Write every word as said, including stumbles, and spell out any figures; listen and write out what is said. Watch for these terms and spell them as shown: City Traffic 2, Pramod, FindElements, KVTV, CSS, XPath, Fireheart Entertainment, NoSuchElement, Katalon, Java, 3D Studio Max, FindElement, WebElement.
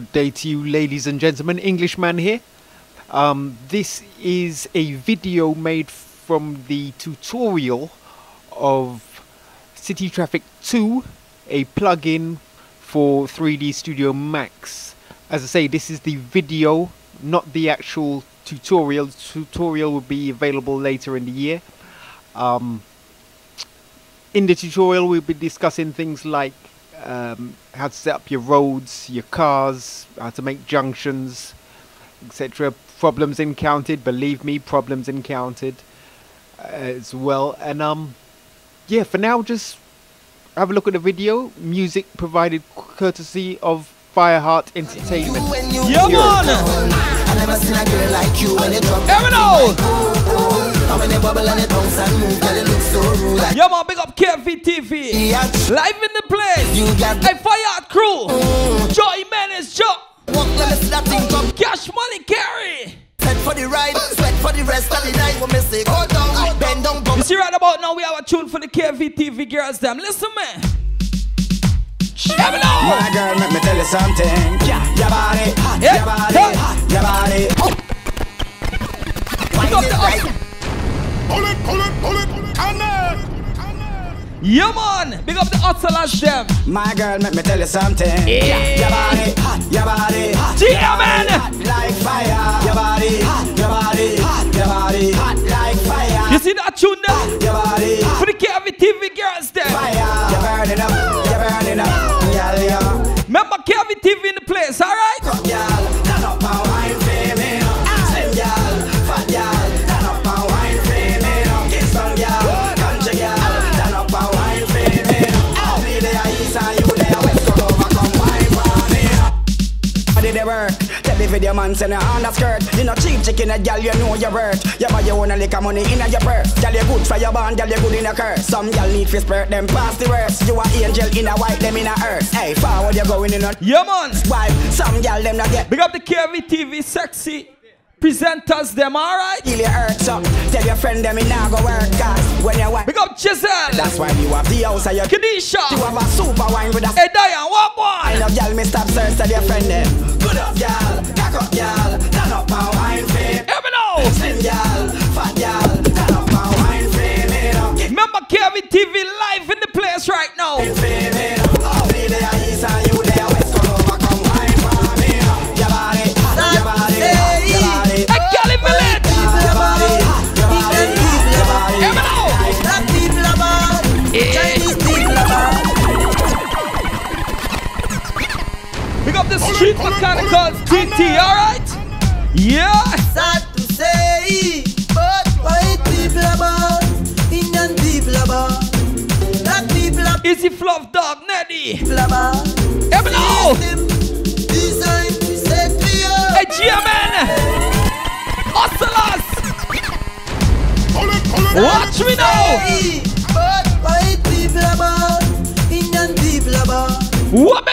good day to you, ladies and gentlemen. Englishman here. Um, this is a video made from the tutorial of City Traffic two, a plugin for three D Studio Max. As I say, this is the video, not the actual tutorial. The tutorial will be available later in the year. Um, in the tutorial, we'll be discussing things like Um, how to set up your roads, your cars, how to make junctions, et cetera. Problems encountered, believe me, problems encountered uh, as well. And um, yeah, for now, just have a look at the video. Music provided courtesy of Fireheart Entertainment. Yeah, man! Yo, man, big up K V T V. Live in the place. You got the Fireheart crew. Mm. Joy man is job. Cash money carry. Set for the ride, sweat for the rest of the night. When we say go down, I bend down. You see, right about now, we have a tune for the K V T V girls. Them, listen, man. My girl, let me tell you something. Yeah, your body, your body, your body. Pick up the up. Pull it, pull it, pull it, yeah, man! Big up the hustlers, them! My girl, let me tell you something. Yeah, your body, your body, yeah, man! Hot like fire, your body, your body, your body, hot like fire. You see that tune there? Your body, for the K V T V girls, them! Fire, you're burning up, you're burning up, yeah, yeah. Remember K V T V in the place, alright? Come, y'all, turn up my wine, baby. Slim, y'all, fat, y'all, turn up my wine, baby. Tell the video man send her on the skirt. You know cheap chicken a gal, you know your worth. You buy your own a lick of money in your purse. Gal you good for your bond, gal you good in a curse. Some gal need for spurt, them past the worst. You a angel in a white, them in a earth. Hey, forward you going in a yeah, man. Wipe, some gal them not get. Big up the K V T V sexy presenters them, alright? Heal your hurts up. Tell your friend them in now go work, cause when you want. Big up Giselle. That's why you have the house of your Kedisha. You have a super wine with us. Hey, Diane, what boy? I love y'all, Mister Sir, tell your friend them. Good up, y'all. Cock up, y'all. Turn up my wine frame. Every now. Slim, y'all. Fat, y'all. Turn up my wine frame. Remember K V T V live in the place right now. I'll be there, east and you there, west, come over, come wine for me. Your body, your body, your body. Street Mechanicals T T, alright? Yeah! Sad to say, but white people are bad, Indian people are bad, black people are bad. Easy fluff dog, Neddy! Ever now! Design to set me up! Hey, G M N! Hustlers! Watch me now! But white people are bad, Indian people are bad.